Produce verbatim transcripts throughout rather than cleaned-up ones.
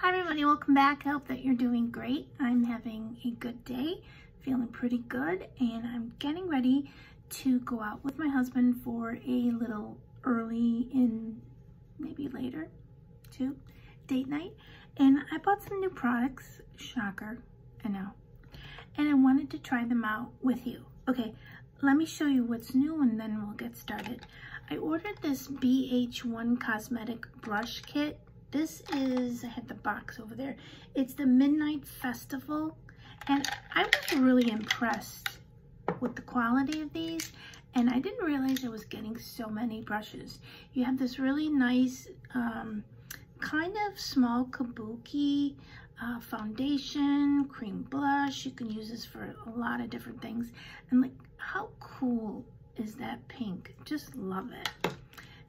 Hi everybody, welcome back. I hope that you're doing great. I'm having a good day, feeling pretty good, and I'm getting ready to go out with my husband for a little early in, maybe later, too, date night. And I bought some new products, shocker, I know, and I wanted to try them out with you. Okay, let me show you what's new and then we'll get started. I ordered this B H Cosmetic Brush Kit. This is, I had the box over there. It's the Midnight Festival. And I was really impressed with the quality of these. And I didn't realize I was getting so many brushes. You have this really nice, um, kind of small kabuki uh, foundation, cream blush. You can use this for a lot of different things. And like, how cool is that pink? Just love it.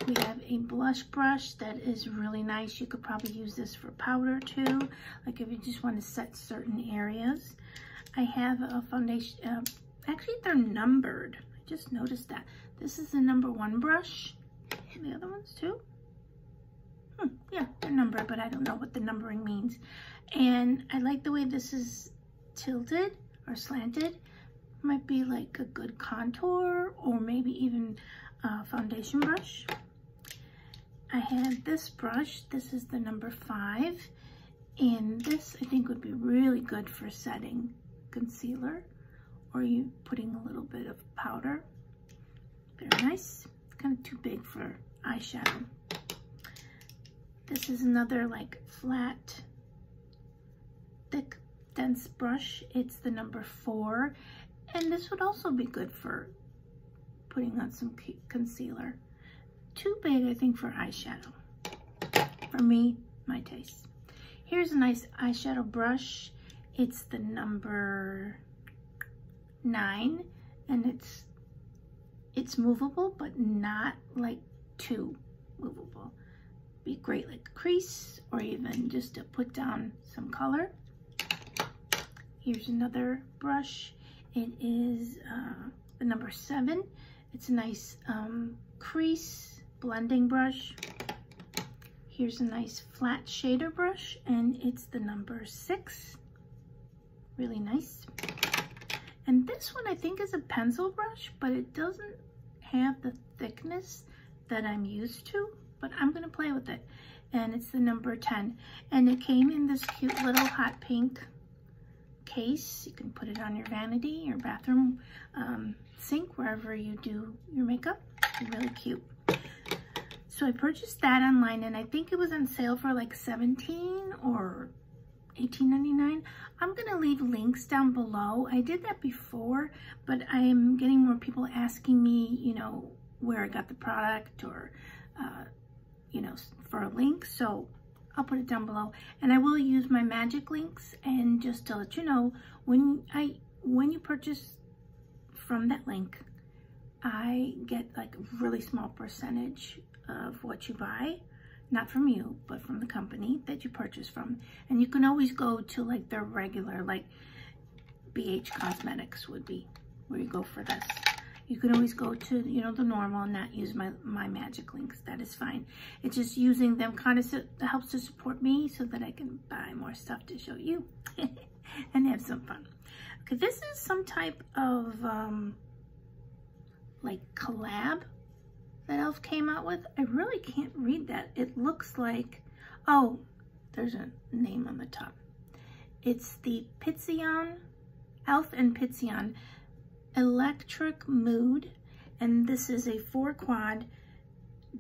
We have a blush brush that is really nice. You could probably use this for powder too, like if you just want to set certain areas. I have a foundation, uh, actually they're numbered. I just noticed that. This is the number one brush, and the other ones too. Hmm, yeah, they're numbered, but I don't know what the numbering means. And I like the way this is tilted or slanted. Might be like a good contour or maybe even a foundation brush. I had this brush, this is the number five, and this I think would be really good for setting concealer or you putting a little bit of powder. Very nice, it's kind of too big for eyeshadow. This is another like flat, thick, dense brush. It's the number four, and this would also be good for putting on some concealer. Too big, I think, for eyeshadow. For me, my taste. Here's a nice eyeshadow brush. It's the number nine, and it's it's movable, but not like too movable. Be great like a crease, or even just to put down some color. Here's another brush. It is uh, the number seven. It's a nice um, crease blending brush. Here's a nice flat shader brush, and it's the number six. Really nice. And this one I think is a pencil brush, but it doesn't have the thickness that I'm used to, but I'm gonna play with it. And it's the number ten. And it came in this cute little hot pink case. You can put it on your vanity, your bathroom um, sink, wherever you do your makeup. Really cute. So I purchased that online, and I think it was on sale for like seventeen dollars or eighteen ninety-nine. I'm gonna leave links down below. I did that before, but I am getting more people asking me, you know, where I got the product or, uh, you know, for a link. So I'll put it down below, and I will use my magic links. And just to let you know, when I when you purchase from that link, I get like a really small percentage of what you buy, not from you, but from the company that you purchase from. And you can always go to like their regular, like B H Cosmetics would be where you go for this. You can always go to, you know, the normal and not use my, my magic links. That is fine. It's just using them kind of so, helps to support me so that I can buy more stuff to show you and have some fun. Okay, this is some type of um, like collab that E L F came out with. I really can't read that. It looks like, oh, there's a name on the top. It's the Pitizion, E L F and Pitizion Electric Mood. And this is a four quad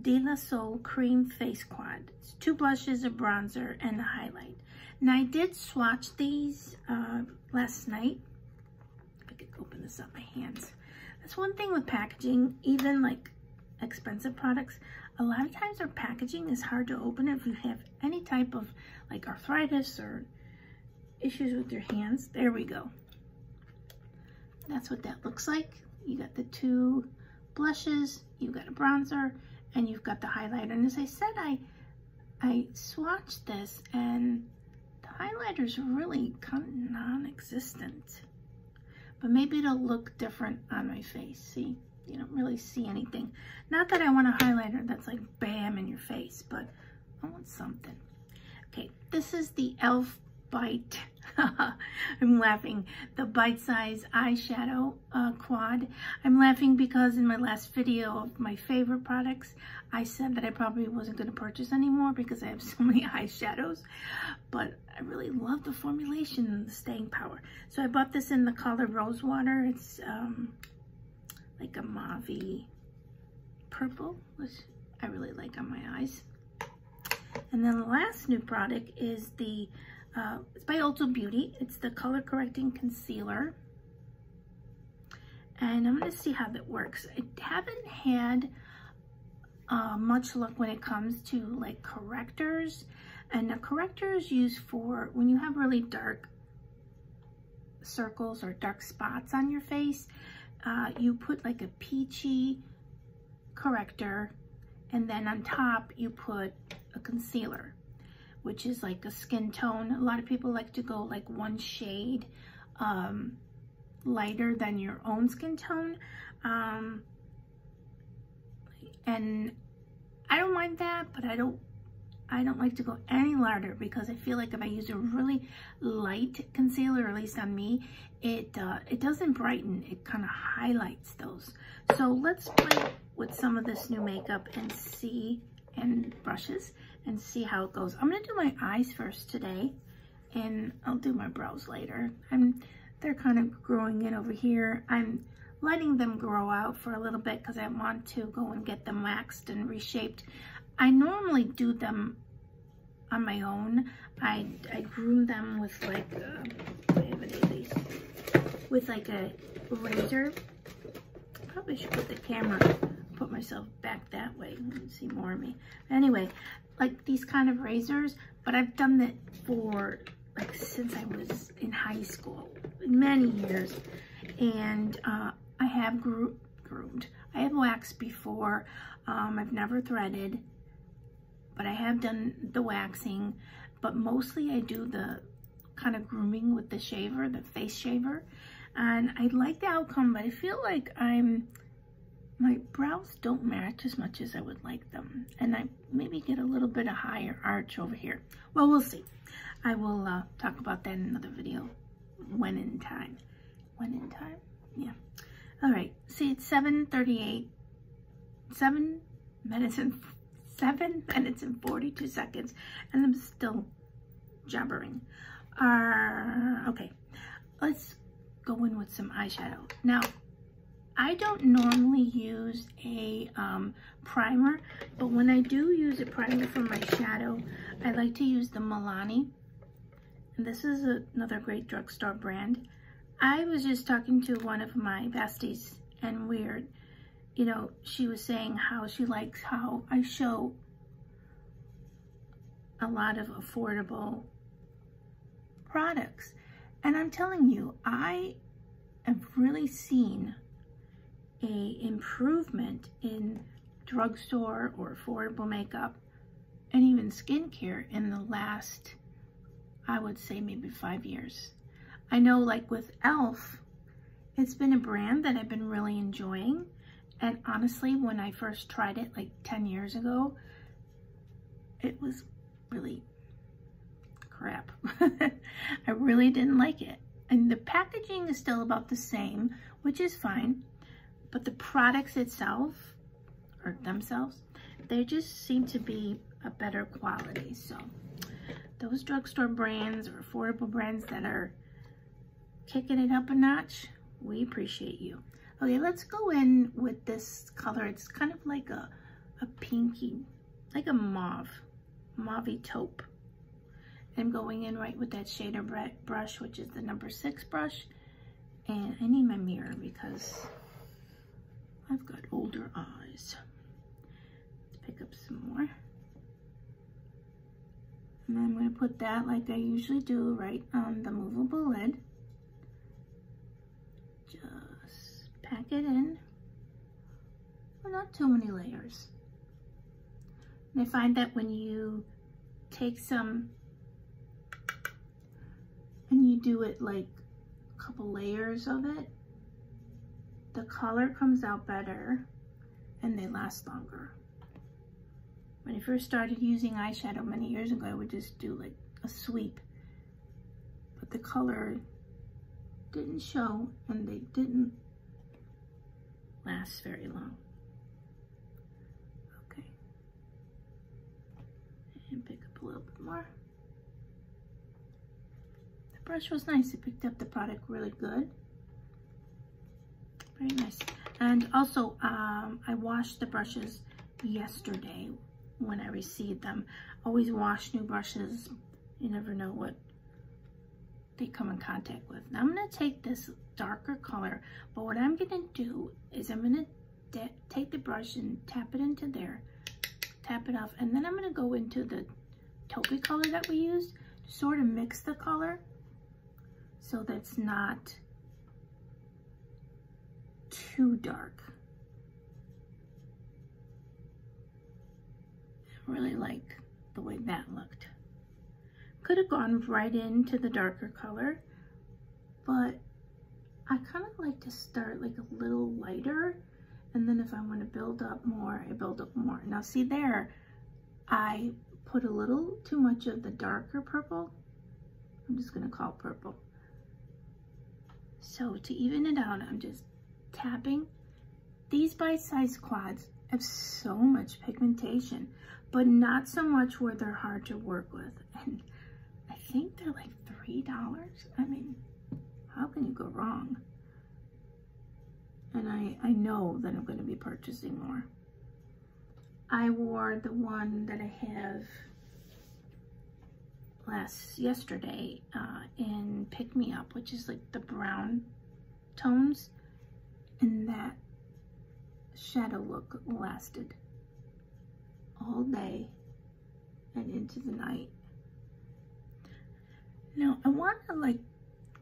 De La Soul cream face quad. It's two blushes, a bronzer, and a highlight. Now I did swatch these uh, last night. I could open this up my hands. That's one thing with packaging, even like expensive products, a lot of times their packaging is hard to open if you have any type of like arthritis or issues with your hands. There we go. That's what that looks like. You got the two blushes, you've got a bronzer, and you've got the highlighter. And as I said, I I swatched this, and the highlighter's really kind of non-existent. But maybe it'll look different on my face. See, you don't really see anything. Not that I want a highlighter that's like bam in your face, but I want something. Okay, this is the E L F Bite. I'm laughing. The Bite Size Eyeshadow uh, Quad. I'm laughing because in my last video of my favorite products, I said that I probably wasn't going to purchase anymore because I have so many eyeshadows. But I really love the formulation and the staying power. So I bought this in the color Rose Water. It's um, like a mauve purple, which I really like on my eyes. And then the last new product is the, uh, it's by Ulta Beauty. It's the Color Correcting Concealer. And I'm gonna see how that works. I haven't had uh, much luck when it comes to like correctors. And the corrector is used for when you have really dark circles or dark spots on your face, uh, you put like a peachy corrector, and then on top you put a concealer, which is like a skin tone. A lot of people like to go like one shade um, lighter than your own skin tone. Um, and I don't mind that, but I don't, I don't like to go any lighter because I feel like if I use a really light concealer, at least on me, it, uh, it doesn't brighten. It kind of highlights those. So let's play with some of this new makeup and see, and brushes, and see how it goes. I'm gonna do my eyes first today, and I'll do my brows later. I'm, they're kind of growing in over here. I'm letting them grow out for a little bit because I want to go and get them waxed and reshaped. I normally do them on my own. I, I grew them with like a, I have any of these, with like a razor. Probably should put the camera, put myself back that way. You can see more of me. Anyway, like these kind of razors, but I've done that for like since I was in high school, many years, and uh, I have gro groomed. I have waxed before. Um, I've never threaded, but I have done the waxing. But mostly I do the kind of grooming with the shaver, the face shaver, and I like the outcome. But I feel like I'm. My brows don't match as much as I would like them. And I maybe get a little bit of higher arch over here. Well, we'll see. I will uh, talk about that in another video when in time. When in time? Yeah. All right. See, it's seven thirty-eight. seven minutes and seven minutes and forty-two seconds. And I'm still jabbering. Uh, okay. Let's go in with some eyeshadow. Now, I don't normally use a um, primer, but when I do use a primer for my shadow, I like to use the Milani. And this is a, another great drugstore brand. I was just talking to one of my besties, and weird, you know, she was saying how she likes how I show a lot of affordable products. And I'm telling you, I have really seen a improvement in drugstore or affordable makeup and even skincare in the last, I would say maybe five years. I know like with E L F, it's been a brand that I've been really enjoying. And honestly, when I first tried it like ten years ago, it was really crap. I really didn't like it. And the packaging is still about the same, which is fine. But the products itself, or themselves, they just seem to be a better quality. So those drugstore brands or affordable brands that are kicking it up a notch, we appreciate you. Okay, let's go in with this color. It's kind of like a, a pinky, like a mauve, mauve taupe. I'm going in right with that shader brush, which is the number six brush. And I need my mirror because I've got older eyes. Let's pick up some more. And I'm gonna put that like I usually do right on the movable lid. Just pack it in. Well, not too many layers. And I find that when you take some and you do it like a couple layers of it, the color comes out better and they last longer. When I first started using eyeshadow many years ago, I would just do like a sweep, but the color didn't show and they didn't last very long. Okay, and pick up a little bit more. The brush was nice, it picked up the product really good. Very nice. And also, um, I washed the brushes yesterday when I received them. Always wash new brushes. You never know what they come in contact with. Now I'm gonna take this darker color, but what I'm gonna do is I'm gonna take the brush and tap it into there, tap it off, and then I'm gonna go into the taupe color that we used to sort of mix the color so that's not too dark. I really like the way that looked. Could have gone right into the darker color, but I kind of like to start like a little lighter, and then if I want to build up more, I build up more. Now see there, I put a little too much of the darker purple. I'm just going to call it purple. So to even it out, I'm just tapping. These bite-sized quads have so much pigmentation, but not so much where they're hard to work with. And I think they're like three dollars. I mean, how can you go wrong? And I, I know that I'm going to be purchasing more. I wore the one that I have last yesterday uh, in Pick Me Up, which is like the brown tones. And that shadow look lasted all day and into the night. Now I want to like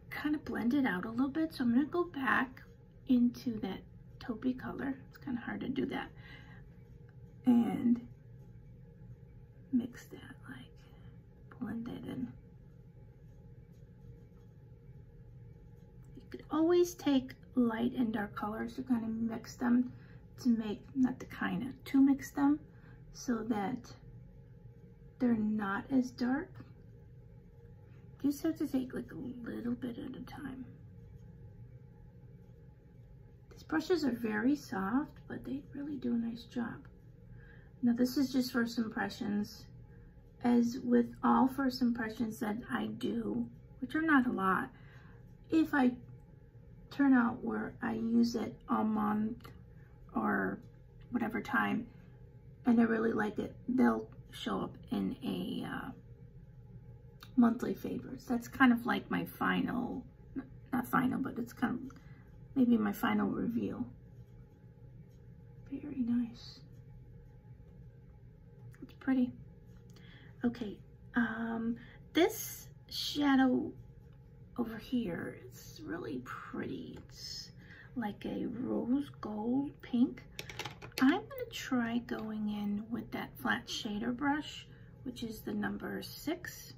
kind of blend it out a little bit, so I'm going to go back into that taupe color. It's kind of hard to do that, and mix that, like blend it in. You could always take light and dark colors to kind of mix them to make, not the kind of, to mix them so that they're not as dark. You just have to take like a little bit at a time. These brushes are very soft, but they really do a nice job. Now this is just first impressions. As with all first impressions that I do, which are not a lot, if I turn out where I use it all month or whatever time, and I really like it, they'll show up in a uh, monthly favorites. That's kind of like my final, not final, but it's kind of maybe my final review. Very nice. It's pretty. Okay, um, this shadow over here, it's really pretty. It's like a rose gold pink. I'm gonna try going in with that flat shader brush, which is the number six.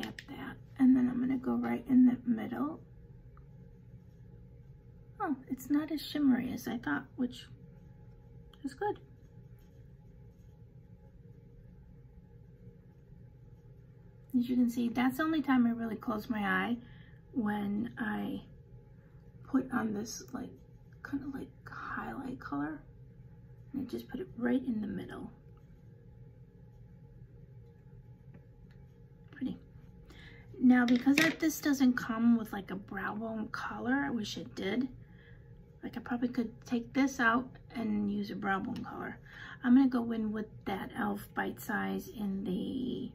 Tap that, and then I'm gonna go right in the middle. Oh, it's not as shimmery as I thought, which is good. As you can see, that's the only time I really close my eye, when I put on this like kind of like highlight color, and I just put it right in the middle. Pretty. Now because that, this doesn't come with like a brow bone color, I wish it did. Like I probably could take this out and use a brow bone color. I'm gonna go in with that E L F Bite Size in the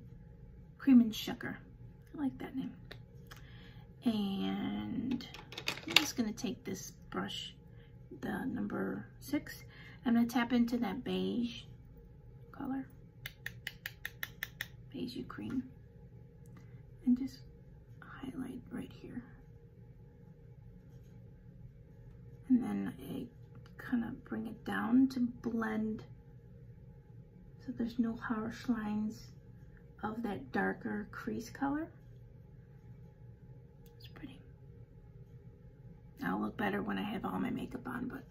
Cream and Sugar. I like that name. And I'm just gonna take this brush, the number six. I'm gonna tap into that beige color, beigey cream, and just highlight right here. And then I kind of bring it down to blend so there's no harsh lines of that darker crease color. It's pretty. I'll look better when I have all my makeup on, but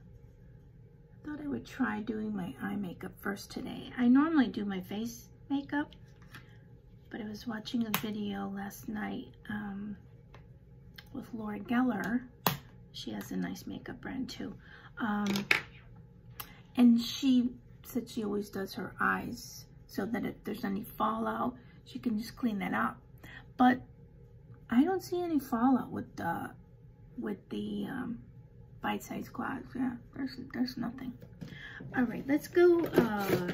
thought I would try doing my eye makeup first today. I normally do my face makeup, but I was watching a video last night um, with Laura Geller. She has a nice makeup brand too. Um, and she said she always does her eyes so that if there's any fallout, she can just clean that up. But I don't see any fallout with the with the um, bite-sized clogs. Yeah, there's there's nothing. All right, let's go uh,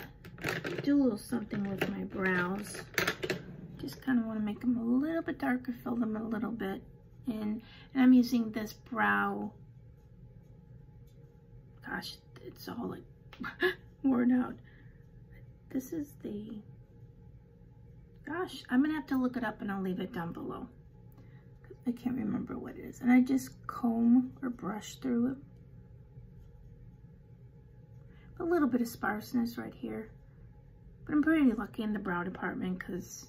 do a little something with my brows. Just kind of want to make them a little bit darker, fill them a little bit in. And I'm using this brow. Gosh, it's all like worn out. This is the. Gosh, I'm gonna have to look it up, and I'll leave it down below. I can't remember what it is. And I just comb or brush through it. A little bit of sparseness right here. But I'm pretty lucky in the brow department because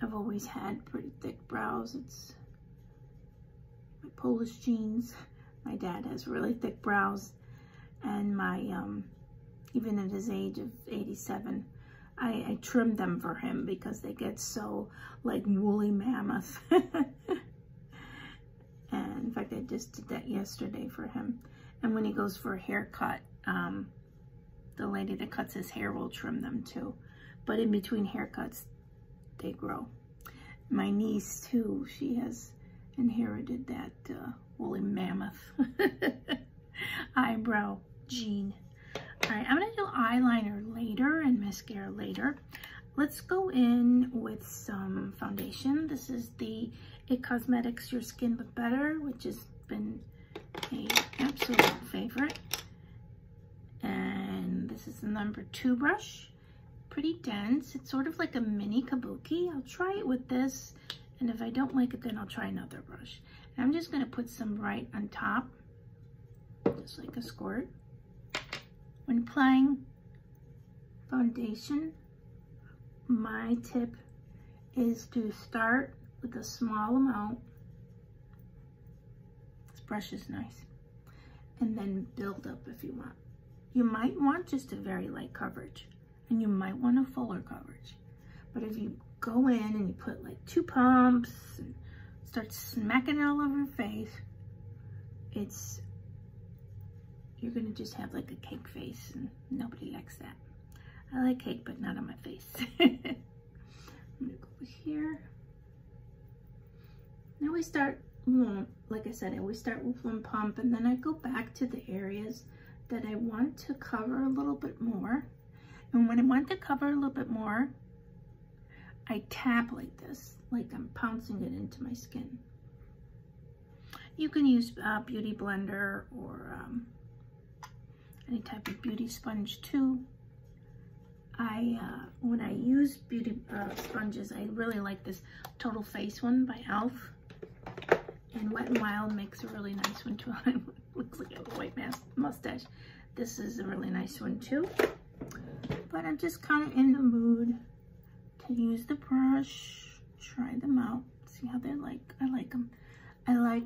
I've always had pretty thick brows. It's my Polish jeans. My dad has really thick brows. And my, um, even at his age of eighty-seven, I, I trimmed them for him because they get so like woolly mammoth. And in fact, I just did that yesterday for him. And when he goes for a haircut, um, the lady that cuts his hair will trim them too. But in between haircuts, they grow. My niece too, she has inherited that uh, woolly mammoth eyebrow gene. All right, I'm gonna do eyeliner later and mascara later. Let's go in with some foundation. This is the It Cosmetics Your Skin But Better, which has been an absolute favorite. And this is the number two brush. Pretty dense. It's sort of like a mini kabuki. I'll try it with this, and if I don't like it, then I'll try another brush. And I'm just gonna put some right on top, just like a squirt. When applying foundation, my tip is to start with a small amount. This brush is nice. And then build up if you want. You might want just a very light coverage, and you might want a fuller coverage. But if you go in and you put like two pumps and start smacking it all over your face, it's you're gonna just have like a cake face, and nobody likes that. I like cake, but not on my face. I'm gonna go over here. Now we start, well, like I said, I always start with one pump, and then I go back to the areas that I want to cover a little bit more. And when I want to cover a little bit more, I tap like this, like I'm pouncing it into my skin. You can use a beauty blender or um, any type of beauty sponge too. I, uh, when I use beauty uh, sponges, I really like this Total Face one by E L F And Wet n Wild makes a really nice one too. It looks like I have a white mustache. This is a really nice one too. But I'm just kind of in the mood to use the brush, try them out, see how they're like. I like them. I like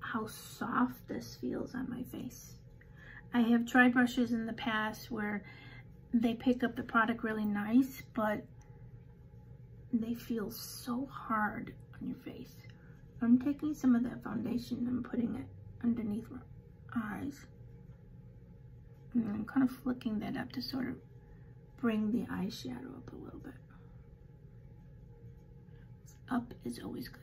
how soft this feels on my face. I have tried brushes in the past where they pick up the product really nice, but they feel so hard on your face. I'm taking some of that foundation and putting it underneath my eyes. And I'm kind of flicking that up to sort of bring the eyeshadow up a little bit. Up is always good.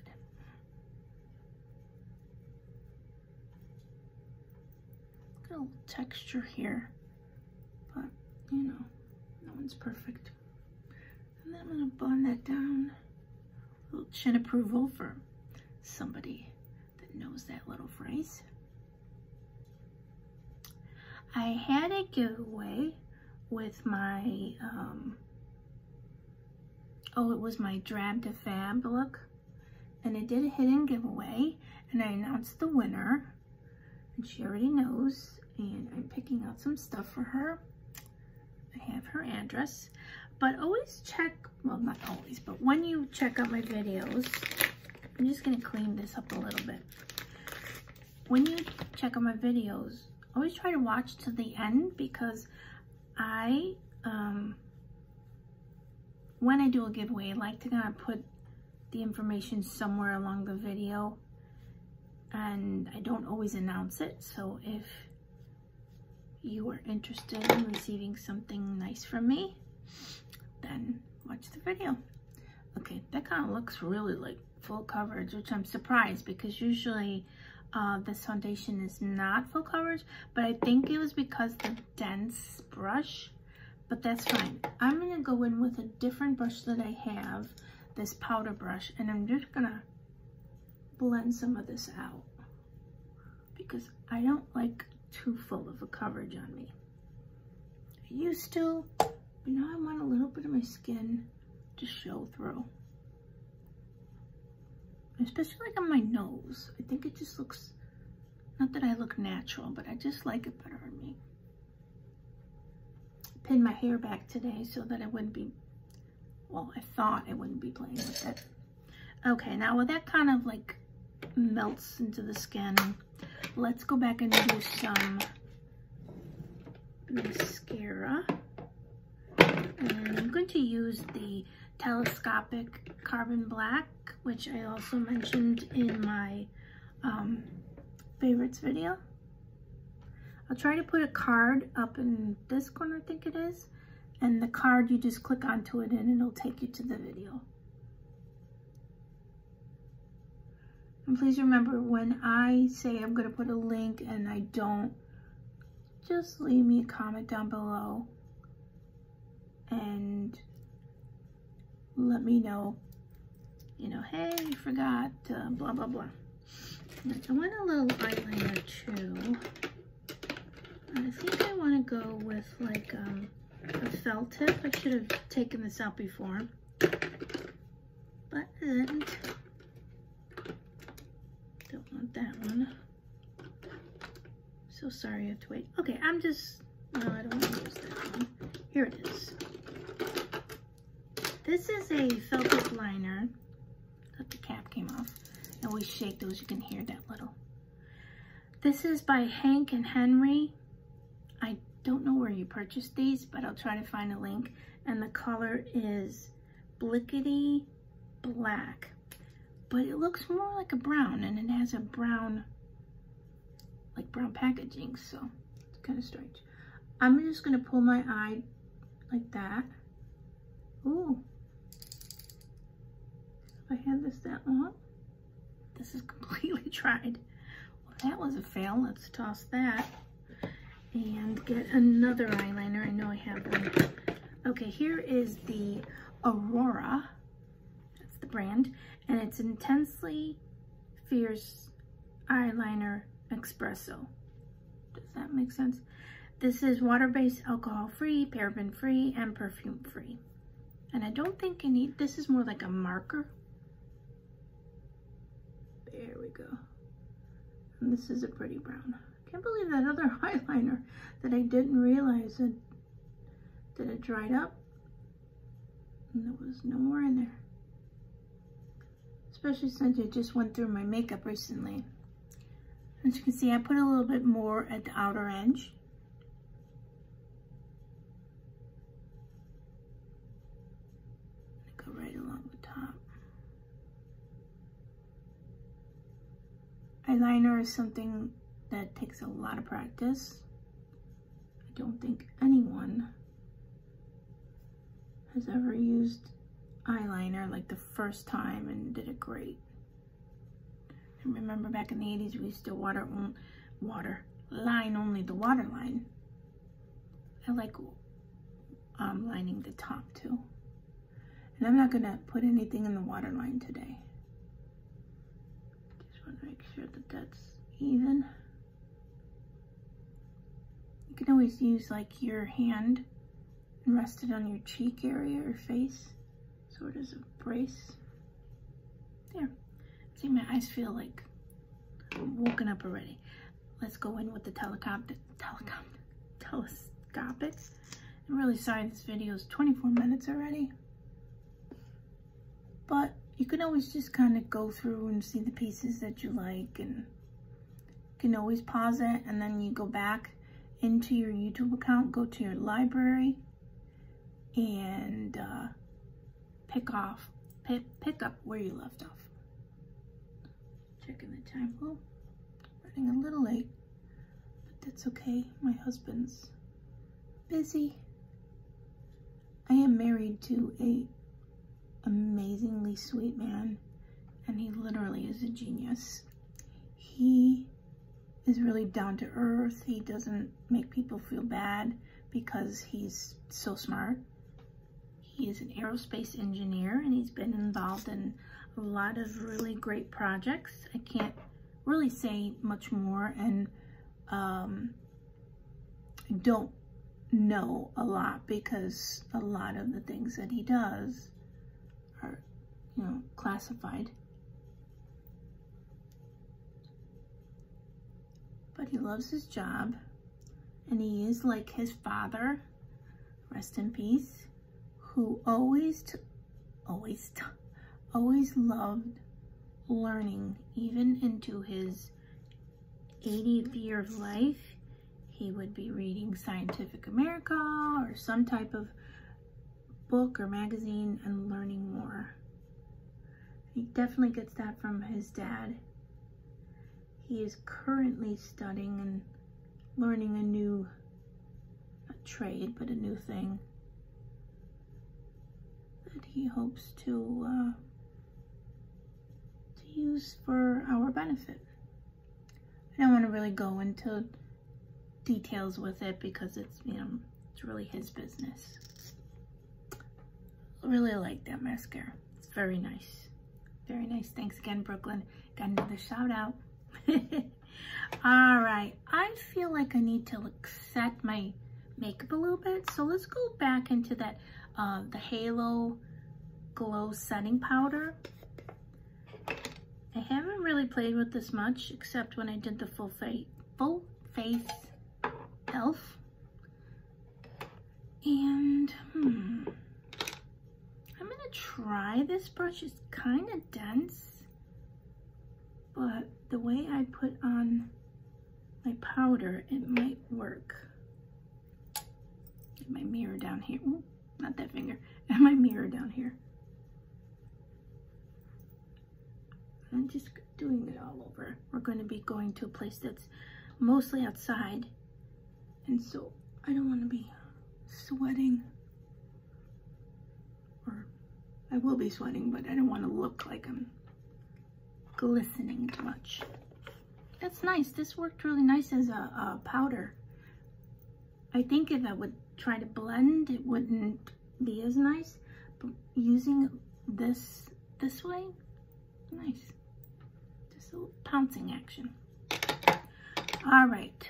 Got a little texture here, but you know, no one's perfect. And then I'm gonna blend that down. A little chin approval for somebody that knows that little phrase. I had a giveaway with my, um, oh, it was my drab to fab look. And I did a hidden giveaway, and I announced the winner. And she already knows, and I'm picking out some stuff for her. I have her address, but always check, well, not always, but when you check out my videos, I'm just gonna clean this up a little bit. When you check out my videos, always try to watch to the end, because I, um, when I do a giveaway, I like to kind of put the information somewhere along the video, and I don't always announce it. So if you are interested in receiving something nice from me, then watch the video. Okay, that kind of looks really like full coverage, which I'm surprised, because usually uh, this foundation is not full coverage, but I think it was because the dense brush, but that's fine. I'm gonna go in with a different brush that I have, this powder brush, and I'm just gonna blend some of this out, because I don't like too full of a coverage on me. I used to, but now I want a little bit of my skin to show through, especially like on my nose. I think it just looks, not that I look natural, but I just like it better on me. I pinned my hair back today so that I wouldn't be, well, I thought I wouldn't be playing with it. Okay, now well, that kind of like melts into the skin. Let's go back and do some mascara. And I'm going to use the Telescopic Carbon Black, which I also mentioned in my um, favorites video. I'll try to put a card up in this corner, I think it is, and the card, you just click onto it and it'll take you to the video. And please remember, when I say I'm going to put a link and I don't, just leave me a comment down below and let me know, you know, hey, you forgot, uh, blah, blah, blah. I want a little eyeliner too. I think I want to go with like um, a felt tip. I should have taken this out before, but I didn't. Don't want that one. So sorry I have to wait. Okay, I'm just, no, I don't want to use that one. Here it is. This is a felt tip liner. That the cap came off. I always shake those, you can hear that little. This is by Hank and Henry. I don't know where you purchased these, but I'll try to find a link. And the color is Blickety Black, but it looks more like a brown, and it has a brown, like brown packaging, so it's kind of strange. I'm just gonna pull my eye like that. Ooh, have I had this that long? This is completely dried. Well, that was a fail, let's toss that. And get another eyeliner, I know I have one. Okay, here is the Aurora, that's the brand, and it's Intensely Fierce Eyeliner Espresso. Does that make sense? This is water-based, alcohol-free, paraben-free, and perfume-free. And I don't think you need, this is more like a marker. There we go. And this is a pretty brown. I can't believe that other eyeliner that I didn't realize that, that it dried up. And there was no more in there. Especially since I just went through my makeup recently. As you can see, I put a little bit more at the outer edge. Eyeliner is something that takes a lot of practice. I don't think anyone has ever used eyeliner like the first time and did it great. I remember back in the eighties we used to water, water line only the waterline. I like um, lining the top too. And I'm not gonna put anything in the waterline today. Make sure that that's even. You can always use like your hand and rest it on your cheek area or face, sort of as a brace. There. See, my eyes feel like woken up already. Let's go in with the telecom, telecom, telescopic. I'm really sorry this video is twenty-four minutes already, but you can always just kind of go through and see the pieces that you like and can always pause it, and then you go back into your YouTube account, go to your library, and uh, pick off, pick, pick up where you left off. Checking the time. Oh, running a little late, but that's okay. My husband's busy. I am married to a amazingly sweet man, and he literally is a genius. He is really down to earth. He doesn't make people feel bad because he's so smart. He is an aerospace engineer, and he's been involved in a lot of really great projects. I can't really say much more, and um, I don't know a lot because a lot of the things that he does are, you know, classified. But he loves his job, and he is like his father, rest in peace, who always, t always, t always loved learning. Even into his eightieth year of life, he would be reading Scientific America or some type of book or magazine and learning more. He definitely gets that from his dad. He is currently studying and learning a new, not trade, but a new thing that he hopes to uh, to use for our benefit. I don't want to really go into details with it because it's, you know, it's really his business. I really like that mascara. It's very nice. Very nice. Thanks again, Brooklyn. Got another shout out. All right, I feel like I need to look, set my makeup a little bit, so let's go back into that uh, the Halo Glow setting powder. I haven't really played with this much except when I did the full face full face E L F, and hmm, I'm gonna try this brush. It's kind of dense, but the way I put on my powder, it might work. Get my mirror down here. Ooh, not that finger. And my mirror down here. I'm just doing it all over. We're going to be going to a place that's mostly outside, and so I don't want to be sweating. Or I will be sweating, but I don't want to look like I'm glistening too much. That's nice. This worked really nice as a, a powder. I think if I would try to blend, it wouldn't be as nice, but using this this way, nice. Just a little pouncing action. All right,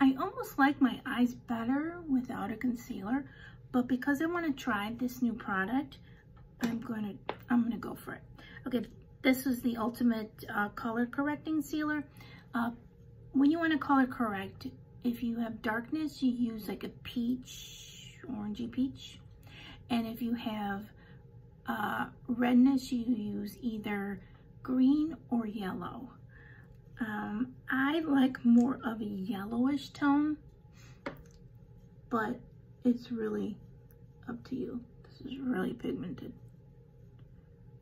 I almost like my eyes better without a concealer, but because I want to try this new product, I'm gonna I'm gonna go for it. Okay. This is the ultimate uh, color correcting sealer. Uh, when you want to color correct, if you have darkness, you use like a peach, orangey peach. And if you have uh, redness, you use either green or yellow. Um, I like more of a yellowish tone, but it's really up to you. This is really pigmented.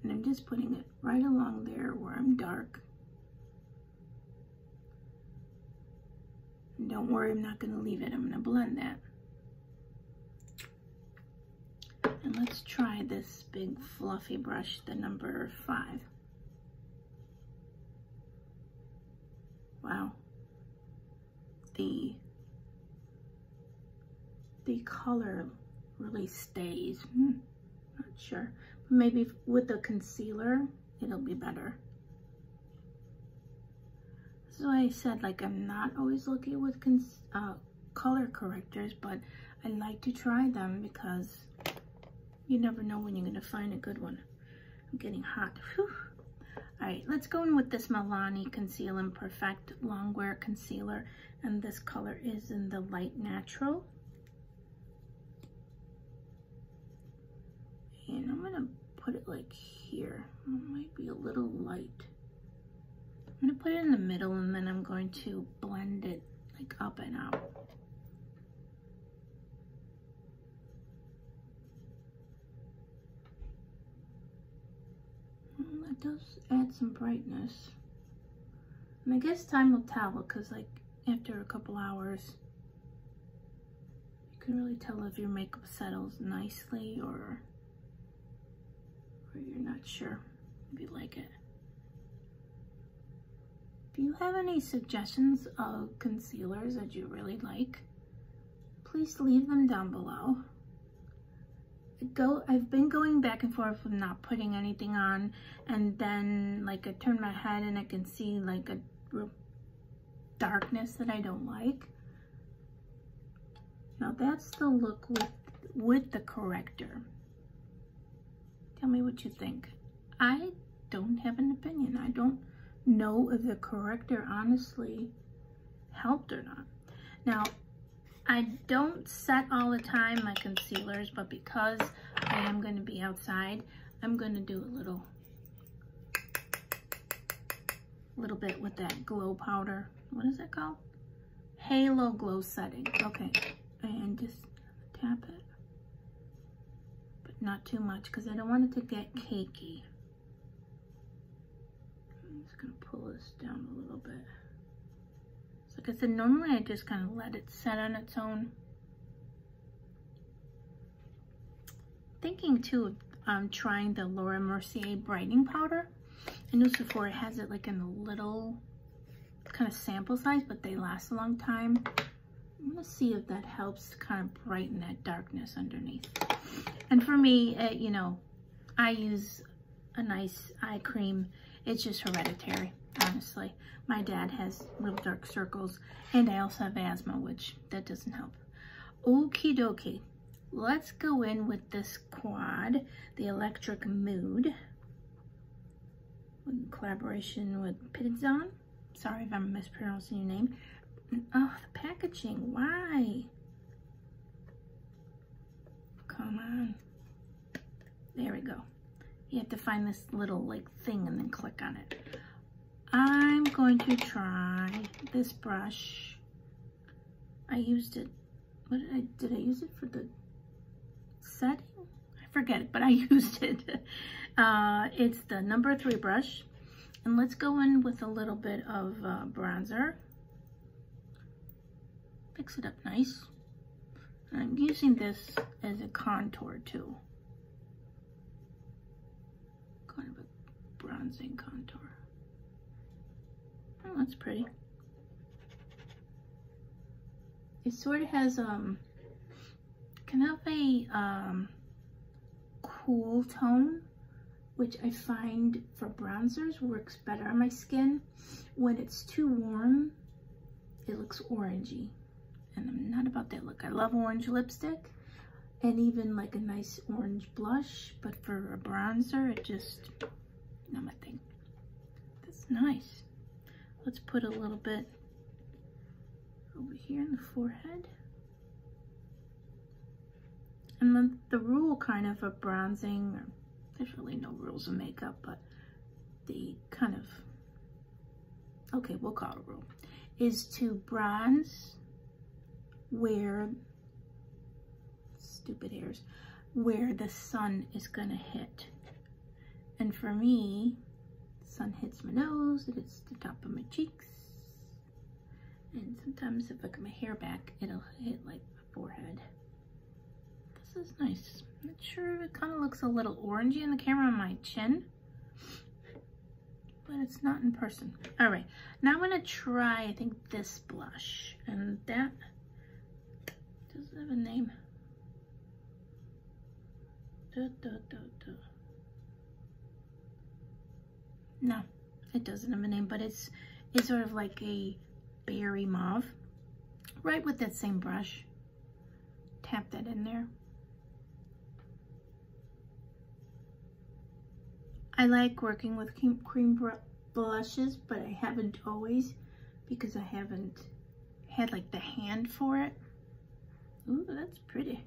And I'm just putting it right along there where I'm dark. And don't worry, I'm not going to leave it. I'm going to blend that. And let's try this big fluffy brush, the number five. Wow. The, the color really stays. Hmm. Not sure. Maybe with a concealer, it'll be better. This is why I said, like, I'm not always looking with con uh, color correctors, but I like to try them because you never know when you're going to find a good one. I'm getting hot. Whew. All right, let's go in with this Milani Conceal and Perfect Longwear Concealer. And this color is in the Light Natural. And I'm gonna put it like here. It might be a little light. I'm going to put it in the middle and then I'm going to blend it like up and out. That does add some brightness. And I guess time will tell, because like after a couple hours, you can really tell if your makeup settles nicely or, or you're not sure if you like it. If you have any suggestions of concealers that you really like, please leave them down below. I go, I've been going back and forth with not putting anything on, and then like I turn my head and I can see like a real darkness that I don't like. Now that's the look with, with the corrector. Tell me what you think. I don't have an opinion. I don't know if the corrector honestly helped or not. Now, I don't set all the time my concealers, but because I am going to be outside, I'm going to do a little, little bit with that glow powder. What is it called? Halo Glow Setting. Okay, and just tap it, but not too much because I don't want it to get cakey. I'm just going to pull this down a little bit. So like I said, normally I just kind of let it set on its own. Thinking too of um, trying the Laura Mercier brightening powder. I know Sephora has it like in a little kind of sample size, but they last a long time. I'm going to see if that helps to kind of brighten that darkness underneath. And for me, it, you know, I use a nice eye cream. It's just hereditary, honestly. My dad has real dark circles, and I also have asthma, which that doesn't help. Okie dokie. Let's go in with this quad, the Electric Mood, in collaboration with Pitizion. Sorry if I'm mispronouncing your name. And, oh, the packaging. Why? Come on. There we go. You have to find this little like thing and then click on it. I'm going to try this brush. I used it, what did I, did I use it for the setting? I forget it, but I used it. Uh, it's the number three brush. And let's go in with a little bit of uh, bronzer. Mix it up nice. And I'm using this as a contour too. Kind of a bronzing contour. Oh, that's pretty. It sort of has um kind of a um cool tone, which I find for bronzers works better on my skin. When it's too warm, it looks orangey, and I'm not about that look. I love orange lipstick and even like a nice orange blush, but for a bronzer, it just, not my thing. That's nice. Let's put a little bit over here in the forehead. And then the rule kind of of bronzing, or there's really no rules of makeup, but the kind of, okay, we'll call it a rule, is to bronze where, stupid hairs, where the sun is gonna hit. And for me, the sun hits my nose, it hits the top of my cheeks, and sometimes if I get my hair back, it'll hit like my forehead. This is nice. I'm not sure, it kind of looks a little orangey in the camera on my chin, but it's not in person. All right, now I'm gonna try, I think, this blush, and that doesn't have a name. Da, da, da, da. No, it doesn't have a name, but it's it's sort of like a berry mauve. Right with that same brush, tap that in there. I like working with cream, cream br blushes, but I haven't always because I haven't had like the hand for it. Ooh, that's pretty.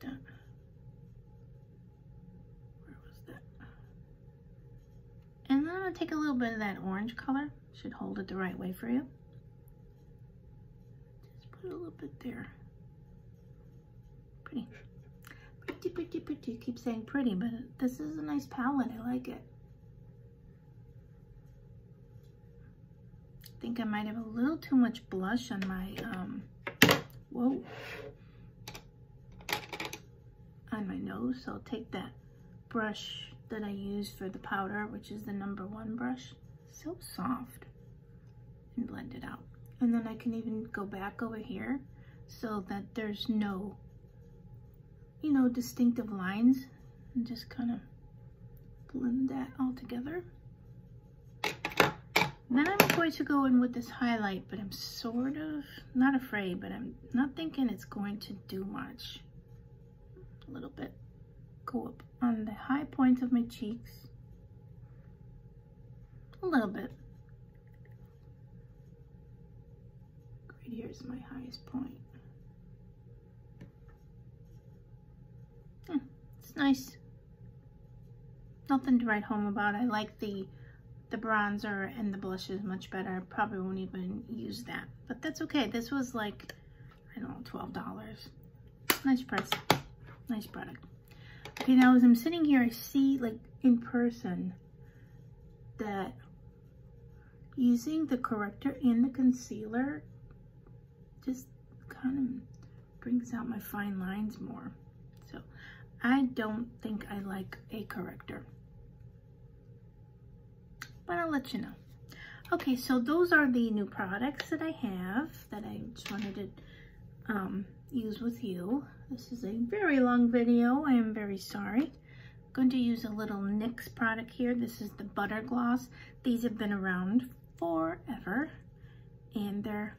That. Where was that? And then I'm going to take a little bit of that orange color. Should hold it the right way for you. Just put a little bit there. Pretty. Pretty, pretty, pretty. Keep saying pretty, but this is a nice palette. I like it. I think I might have a little too much blush on my, um, whoa, on my nose. So I'll take that brush that I use for the powder, which is the number one brush, so soft, and blend it out. And then I can even go back over here so that there's no, you know, distinctive lines, and just kind of blend that all together. Then I'm going to go in with this highlight, but I'm sort of not afraid, but I'm not thinking it's going to do much. A little bit. Go up on the high points of my cheeks. A little bit. Right here's my highest point. Hmm, it's nice. Nothing to write home about. I like the The bronzer and the blush is much better. I probably won't even use that, but that's okay. This was like, I don't know, twelve dollars. Nice price, nice product. Okay, now as I'm sitting here, I see like in person that using the corrector and the concealer just kind of brings out my fine lines more. So I don't think I like a corrector, but I'll let you know. Okay, so those are the new products that I have that I just wanted to um, use with you. This is a very long video. I am very sorry. I'm going to use a little NYX product here. This is the Butter Gloss. These have been around forever, and they're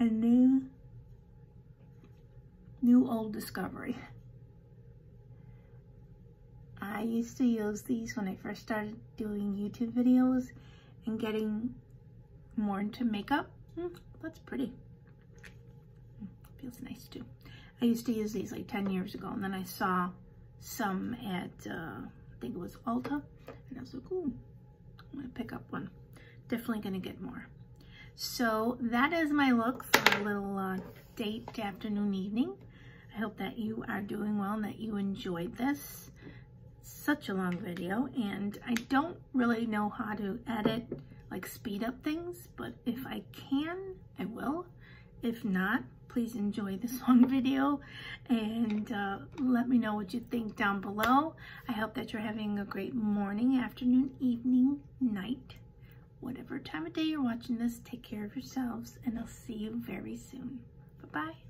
a new, new old discovery. I used to use these when I first started doing YouTube videos and getting more into makeup. Mm, that's pretty. Mm, feels nice too. I used to use these like ten years ago, and then I saw some at, uh, I think it was Ulta, and I was like, ooh, I'm gonna pick up one. Definitely gonna get more. So that is my look for a little uh, date, afternoon, evening. I hope that you are doing well and that you enjoyed this. Such a long video, and I don't really know how to edit, like speed up things, but if I can, I will. If not, please enjoy this long video, and uh, let me know what you think down below. I hope that you're having a great morning, afternoon, evening, night, whatever time of day you're watching this. Take care of yourselves, and I'll see you very soon. Bye-bye.